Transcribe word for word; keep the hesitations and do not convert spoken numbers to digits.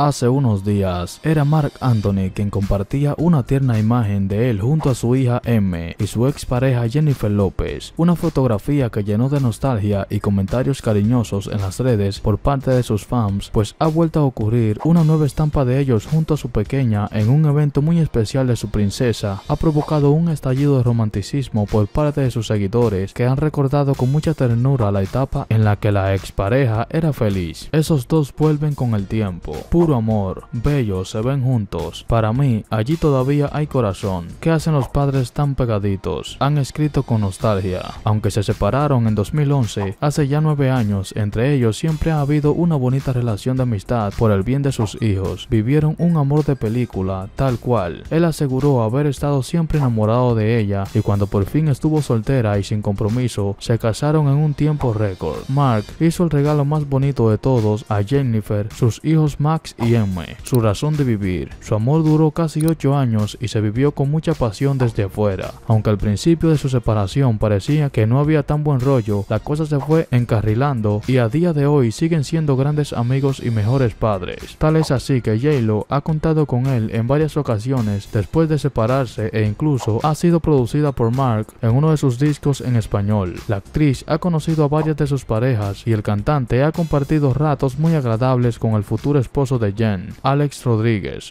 Hace unos días, era Marc Anthony quien compartía una tierna imagen de él junto a su hija M y su expareja Jennifer López, una fotografía que llenó de nostalgia y comentarios cariñosos en las redes por parte de sus fans, pues ha vuelto a ocurrir una nueva estampa de ellos junto a su pequeña en un evento muy especial de su princesa, ha provocado un estallido de romanticismo por parte de sus seguidores que han recordado con mucha ternura la etapa en la que la expareja era feliz. Esos dos vuelven con el tiempo. Amor, bellos, se ven juntos. Para mí, allí todavía hay corazón. ¿Qué hacen los padres tan pegaditos? Han escrito con nostalgia. Aunque se separaron en dos mil once, hace ya nueve años, entre ellos siempre ha habido una bonita relación de amistad por el bien de sus hijos. Vivieron un amor de película, tal cual. Él aseguró haber estado siempre enamorado de ella y cuando por fin estuvo soltera y sin compromiso, se casaron en un tiempo récord. Marc hizo el regalo más bonito de todos a Jennifer, sus hijos Max y M, su razón de vivir. Su amor duró casi ocho años y se vivió con mucha pasión desde afuera. Aunque al principio de su separación parecía que no había tan buen rollo, la cosa se fue encarrilando y a día de hoy siguen siendo grandes amigos y mejores padres. Tal es así que J-Lo ha contado con él en varias ocasiones después de separarse e incluso ha sido producida por Marc en uno de sus discos en español. La actriz ha conocido a varias de sus parejas y el cantante ha compartido ratos muy agradables con el futuro esposo de Jen, Alex Rodríguez.